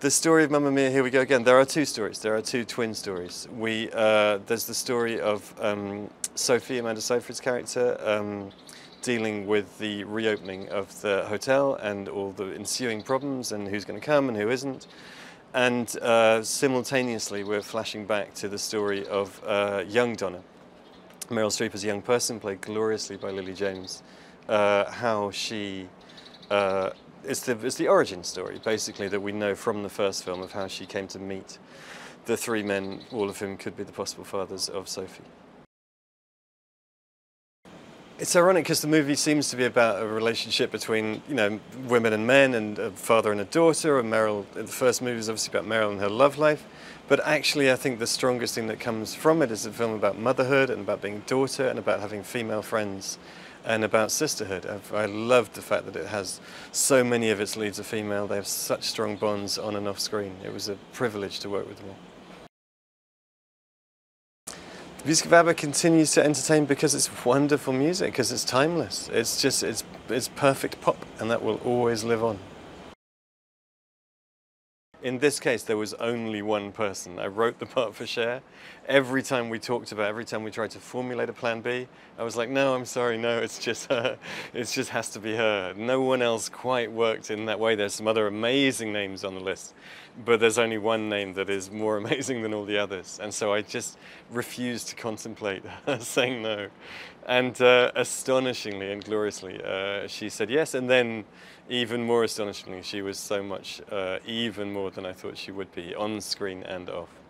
The story of Mamma Mia, here we go again. There are two stories. There are two twin stories. There's the story of Sophie, Amanda Seyfried's character, dealing with the reopening of the hotel and all the ensuing problems and who's going to come and who isn't. And simultaneously, we're flashing back to the story of young Donna. Meryl Streep as a young person, played gloriously by Lily James. How she... It's the origin story, basically, that we know from the first film of how she came to meet the three men, all of whom could be the possible fathers of Sophie. It's ironic because the movie seems to be about a relationship between, you know, women and men, and a father and a daughter, and Meryl. The first movie is obviously about Meryl and her love life, but actually I think the strongest thing that comes from it is a film about motherhood and about being a daughter and about having female friends and about sisterhood. I loved the fact that it has so many of its leads are female. They have such strong bonds on and off screen. It was a privilege to work with them all. The music of ABBA continues to entertain because it's wonderful music, because it's timeless. It's just, it's perfect pop, and that will always live on. In this case, there was only one person. I wrote the part for Cher. Every time we talked about, every time we tried to formulate a plan B, I was like, no, I'm sorry, no, it's just her. It just has to be her. No one else quite worked in that way. There's some other amazing names on the list, but there's only one name that is more amazing than all the others. And so I just refused to contemplate her saying no. And astonishingly and gloriously, she said yes. And then even more astonishingly, she was so much, even more than I thought she would be, on screen and off.